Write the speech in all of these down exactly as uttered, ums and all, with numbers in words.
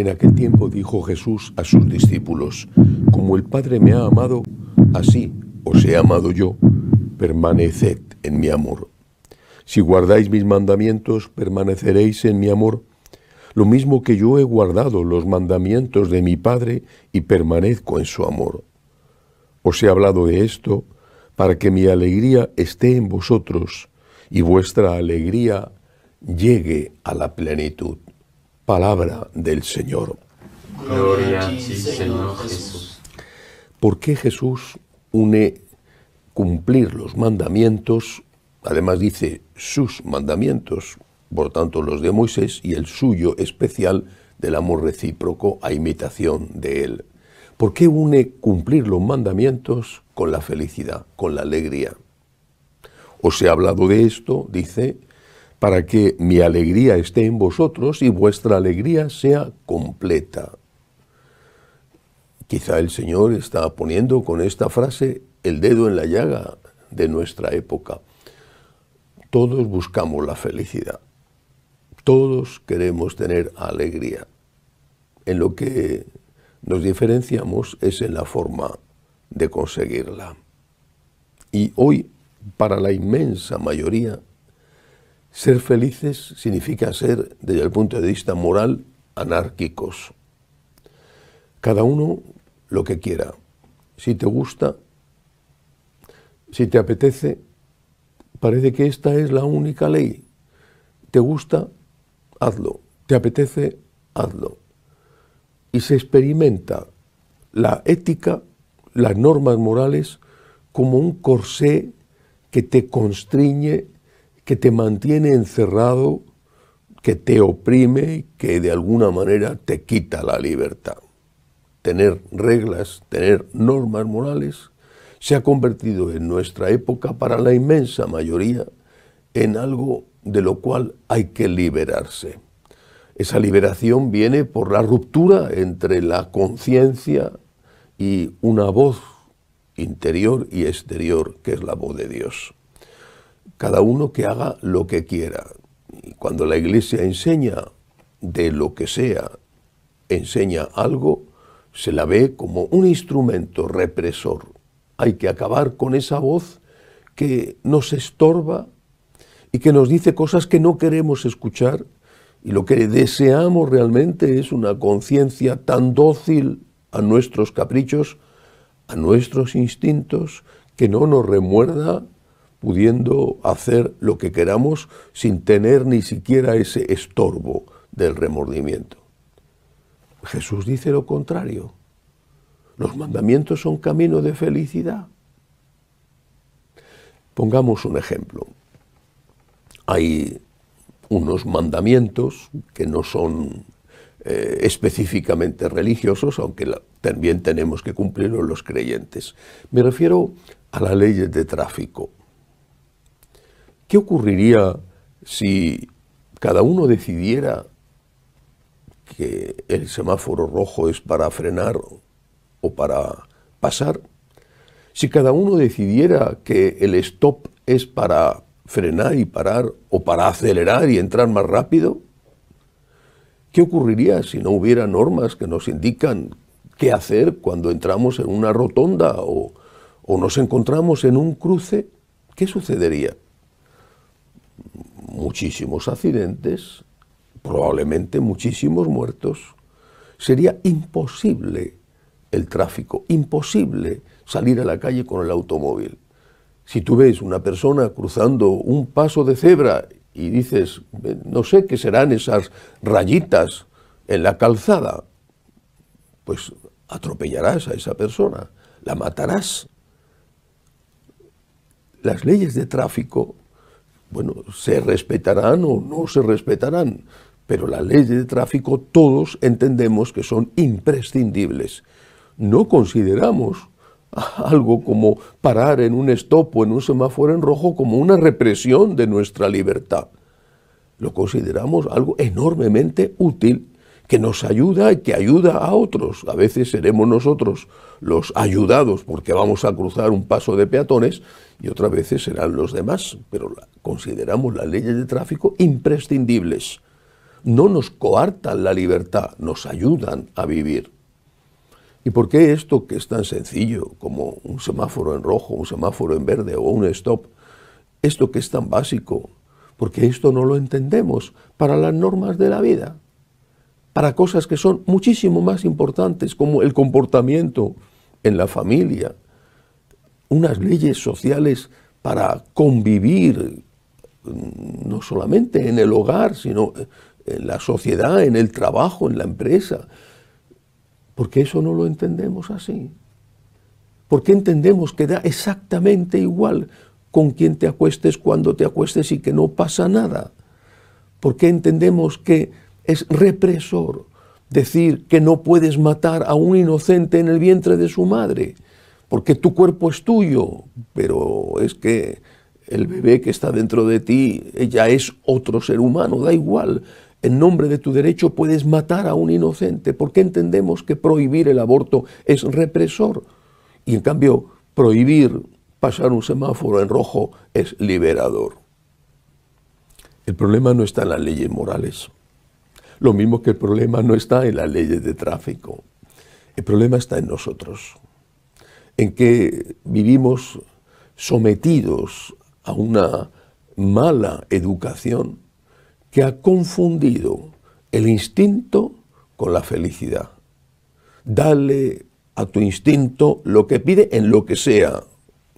En aquel tiempo dijo Jesús a sus discípulos: como el Padre me ha amado, así os he amado yo, permaneced en mi amor. Si guardáis mis mandamientos, permaneceréis en mi amor, lo mismo que yo he guardado los mandamientos de mi Padre y permanezco en su amor. Os he hablado de esto para que mi alegría esté en vosotros y vuestra alegría llegue a la plenitud. Palabra del Señor. Gloria a ti, Señor Jesús. ¿Por qué Jesús une cumplir los mandamientos? Además dice sus mandamientos, por tanto los de Moisés y el suyo especial del amor recíproco a imitación de él. ¿Por qué une cumplir los mandamientos con la felicidad, con la alegría? Os he hablado de esto, dice, para que mi alegría esté en vosotros y vuestra alegría sea completa. Quizá el Señor está poniendo con esta frase el dedo en la llaga de nuestra época. Todos buscamos la felicidad. Todos queremos tener alegría. En lo que nos diferenciamos es en la forma de conseguirla. Y hoy, para la inmensa mayoría, ser felices significa ser, desde el punto de vista moral, anárquicos. Cada uno lo que quiera. Si te gusta, si te apetece, parece que esta es la única ley. Te gusta, hazlo. Te apetece, hazlo. Y se experimenta la ética, las normas morales, como un corsé que te constriñe, que te mantiene encerrado, que te oprime, que de alguna manera te quita la libertad. Tener reglas, tener normas morales, se ha convertido en nuestra época, para la inmensa mayoría, en algo de lo cual hay que liberarse. Esa liberación viene por la ruptura entre la conciencia y una voz interior y exterior, que es la voz de Dios. Cada uno que haga lo que quiera. Y cuando la Iglesia enseña de lo que sea, enseña algo, se la ve como un instrumento represor. Hay que acabar con esa voz que nos estorba y que nos dice cosas que no queremos escuchar, y lo que deseamos realmente es una conciencia tan dócil a nuestros caprichos, a nuestros instintos, que no nos remuerda, pudiendo hacer lo que queramos sin tener ni siquiera ese estorbo del remordimiento. Jesús dice lo contrario. Los mandamientos son camino de felicidad. Pongamos un ejemplo. Hay unos mandamientos que no son eh, específicamente religiosos, aunque la, también tenemos que cumplirlos los creyentes. Me refiero a las leyes de tráfico. ¿Qué ocurriría si cada uno decidiera que el semáforo rojo es para frenar o para pasar? Si cada uno decidiera que el stop es para frenar y parar o para acelerar y entrar más rápido, ¿qué ocurriría si no hubiera normas que nos indican qué hacer cuando entramos en una rotonda o, o nos encontramos en un cruce? ¿Qué sucedería? Muchísimos accidentes, probablemente muchísimos muertos. Sería imposible el tráfico, imposible salir a la calle con el automóvil. Si tú ves una persona cruzando un paso de cebra y dices, no sé qué serán esas rayitas en la calzada, pues atropellarás a esa persona, la matarás. Las leyes de tráfico, bueno, se respetarán o no se respetarán, pero las leyes de tráfico todos entendemos que son imprescindibles. No consideramos algo como parar en un stop o en un semáforo en rojo como una represión de nuestra libertad. Lo consideramos algo enormemente útil, que nos ayuda y que ayuda a otros. A veces seremos nosotros los ayudados porque vamos a cruzar un paso de peatones y otras veces serán los demás, pero consideramos las leyes de tráfico imprescindibles. no nos coartan la libertad, nos ayudan a vivir. ¿Y por qué esto, que es tan sencillo como un semáforo en rojo, un semáforo en verde o un stop, esto que es tan básico? Porque esto no lo entendemos para las normas de la vida, para cosas que son muchísimo más importantes, como el comportamiento en la familia, unas leyes sociales para convivir, no solamente en el hogar, sino en la sociedad, en el trabajo, en la empresa. ¿Por qué eso no lo entendemos así? ¿Por qué entendemos que da exactamente igual con quién te acuestes, cuando te acuestes, y que no pasa nada? ¿Por qué entendemos que es represor decir que no puedes matar a un inocente en el vientre de su madre? Porque tu cuerpo es tuyo, pero es que el bebé que está dentro de ti, ella es otro ser humano, da igual. En nombre de tu derecho puedes matar a un inocente. ¿Por qué entendemos que prohibir el aborto es represor? Y en cambio, prohibir pasar un semáforo en rojo es liberador. El problema no está en las leyes morales. Lo mismo que el problema no está en las leyes de tráfico. El problema está en nosotros. En que vivimos sometidos a una mala educación que ha confundido el instinto con la felicidad. Dale a tu instinto lo que pide en lo que sea,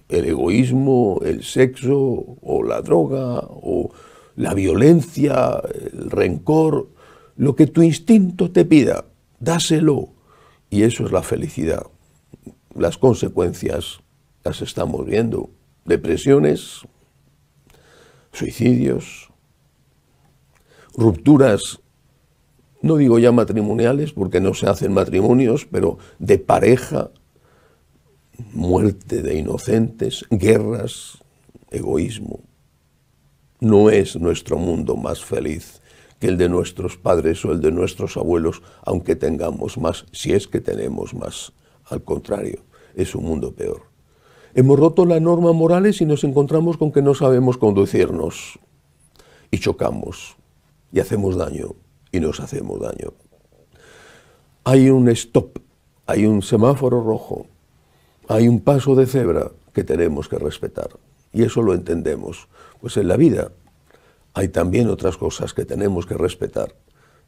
el egoísmo, el sexo o la droga o la violencia, el rencor, lo que tu instinto te pida, dáselo, y eso es la felicidad. Las consecuencias las estamos viendo: depresiones, suicidios, rupturas, no digo ya matrimoniales porque no se hacen matrimonios, pero de pareja, muerte de inocentes, guerras, egoísmo. No es nuestro mundo más feliz que el de nuestros padres o el de nuestros abuelos, aunque tengamos más, si es que tenemos más. Al contrario, es un mundo peor. Hemos roto las normas morales y nos encontramos con que no sabemos conducirnos, y chocamos, y hacemos daño, y nos hacemos daño. Hay un stop, hay un semáforo rojo, hay un paso de cebra que tenemos que respetar, y eso lo entendemos. Pues en la vida hay también otras cosas que tenemos que respetar,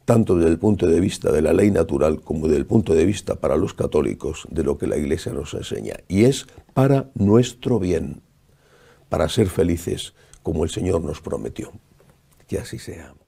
tanto desde el punto de vista de la ley natural como desde el punto de vista, para los católicos, de lo que la Iglesia nos enseña. Y es para nuestro bien, para ser felices como el Señor nos prometió. Que así sea.